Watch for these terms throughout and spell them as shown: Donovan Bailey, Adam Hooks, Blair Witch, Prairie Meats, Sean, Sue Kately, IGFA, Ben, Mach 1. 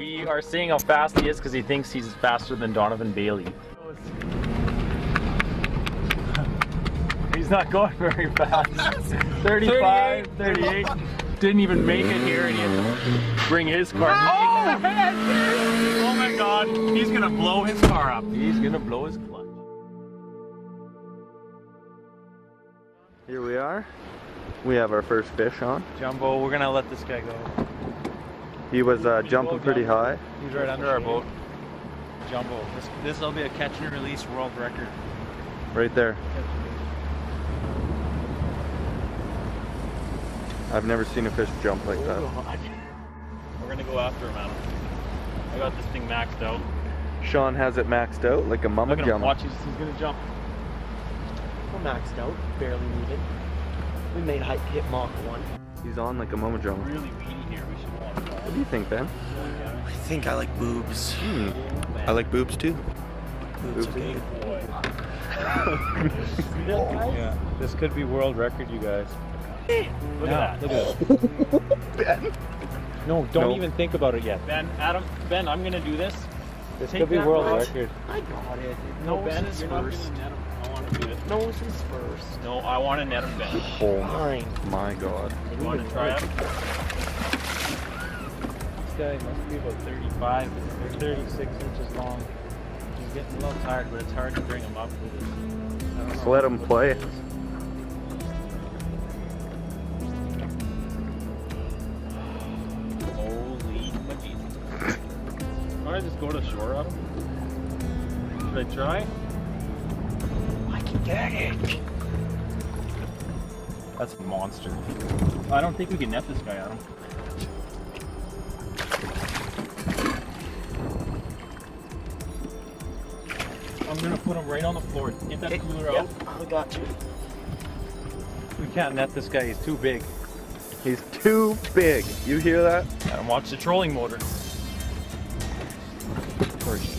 We are seeing how fast he is because he thinks he's faster than Donovan Bailey. He's not going very fast. 35, 38. Didn't even make it here and he had to bring his car. Oh! Oh my God, he's going to blow his car up. He's going to blow his clutch. Here we are. We have our first fish on. Jumbo, we're going to let this guy go. He was jumping pretty high. He's right under our boat. Jumbo, this will be a catch and release world record. Right there. I've never seen a fish jump like that. We're gonna go after him, Adam. I got this thing maxed out. Sean has it maxed out like a mama jump. Look at him, watch, he's gonna jump. We're maxed out, barely needed. We made hit Mach 1. He's on like a mama jump. Really weedy here, we should walk. What do you think, Ben? I think I like boobs. I like boobs too. Boobs are good. Yeah. This could be world record, you guys. Look at that. Ben? No, don't even think about it yet. Ben, Adam, Ben, I'm going to do this. This could be world record. I got it. No, Ben is first. I want to do it. Nose is first. No, I want to net him, Ben. Oh my God. You want to try it? This guy must be about 35 or 36 inches long. He's getting a little tired, but it's hard to bring him up with this. Just let him play. Just go to shore up. Should I try? I can get it. That's a monster. I don't think we can net this guy, Adam. I'm gonna put him right on the floor. Get that cooler out. I got you. We can't net this guy. He's too big. He's too big. You hear that? Adam, watch the trolling motor.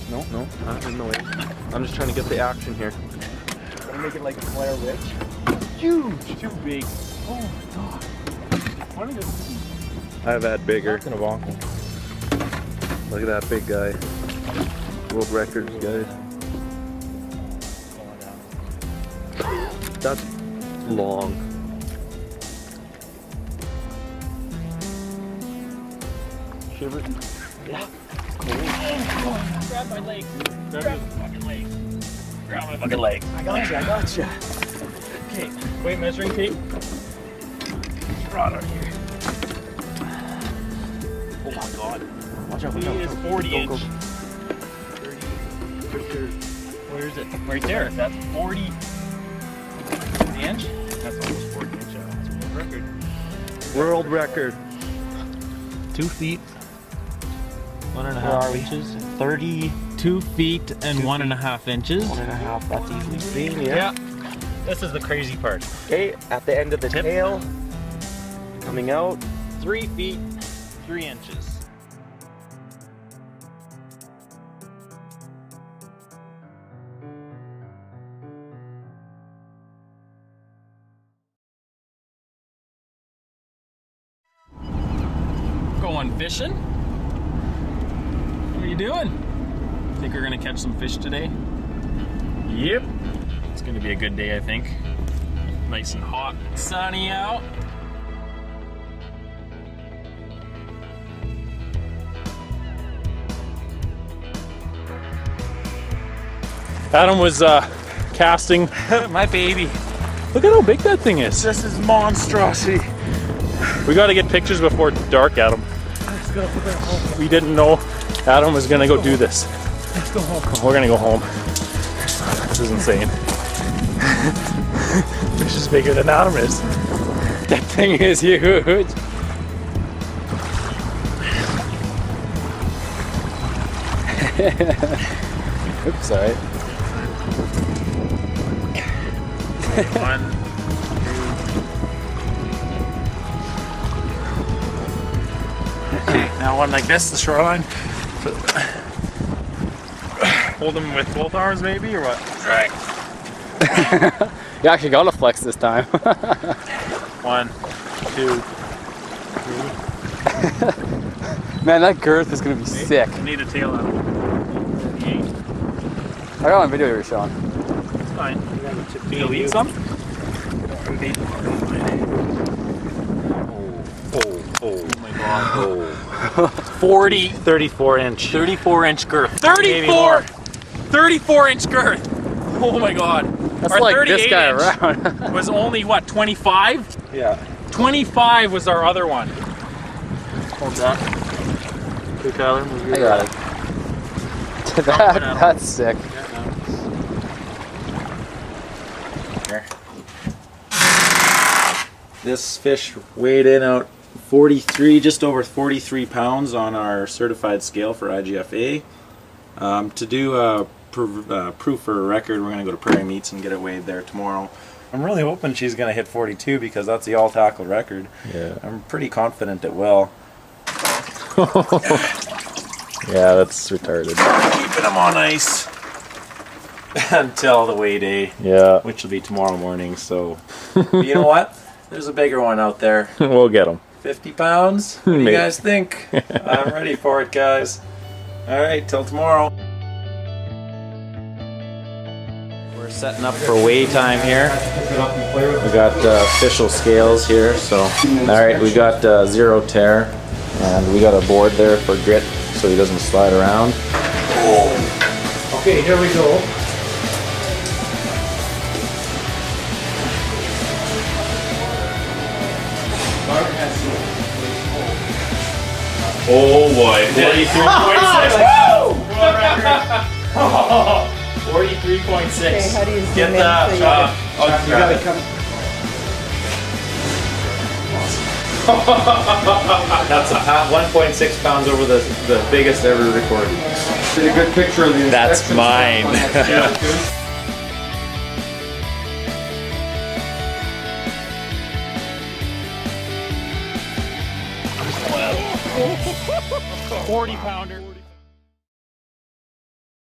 No, no, not in the way. I'm just trying to get the action here. I'm gonna make it like a Blair Witch. Huge! Too big. Oh my God. What are these? I've had bigger. It's look at that big guy. World records, guys. That's long. Shiver. Yeah. Oh, grab my legs. Grab my fucking legs. Grab my fucking legs. I got you. I got you. Okay. Wait, measuring tape. Right on here. Oh my God. Watch out. He is 40 inch. 30. Where is it? Right there. That's 40 inch. That's almost 40 inch. That's a world record. World record. 2 feet. 1.5 inches. 32 feet and 1.5 inches. 1.5, that's easily seen, yeah. This is the crazy part. Okay, at the end of the tail, coming out, 3 feet, 3 inches. Going fishing? What are you doing? Think we're gonna catch some fish today? Yep. It's gonna be a good day, I think. Nice and hot, sunny out. Adam was casting my baby. Look at how big that thing is. This is monstrosity. We gotta get pictures before dark, Adam. We didn't know Adam is gonna go do this. Let's go home. We're gonna go home. This is insane. Fish is bigger than Adam is. That thing is huge. Oops, sorry. 1. Now one like this, the shoreline. Hold them with both arms maybe, or what? Right. You actually got to flex this time. 1, 2, 3. Man, that girth is gonna be sick. I need a tail out. I got my video you were showing. It's fine. You'll eat some? Oh my god. Oh. 40. 34 inch. 34 inch girth. 34! 34 inch girth! Oh my god. That's our like this guy around. Was only what, 25? Yeah. 25 was our other one. Hold that. Hey Tyler, move your I got it. That's sick. This fish weighed in out 43, just over 43 pounds on our certified scale for IGFA. To do a proof for a record, we're going to go to Prairie Meats and get it weighed there tomorrow. I'm really hoping she's going to hit 42 because that's the all-tackle record. Yeah. I'm pretty confident it will. Yeah, that's retarded. Keeping them on ice until the weigh day, yeah, which will be tomorrow morning. So, you know what? There's a bigger one out there. We'll get them. 50 pounds? What do you guys think? I'm ready for it, guys. All right, till tomorrow. We're setting up for weigh time here. We got official scales here, so. All right, we got zero tear, and we got a board there for grit so he doesn't slide around. Oh. Okay, here we go. Oh boy, 43.6. 43.6. Okay, how do you zoom get that? You gotta come. That's a 1.6 pounds over the biggest ever recorded. Did a good picture of the inspection. That's mine. Yeah. Wow. 40 pounder.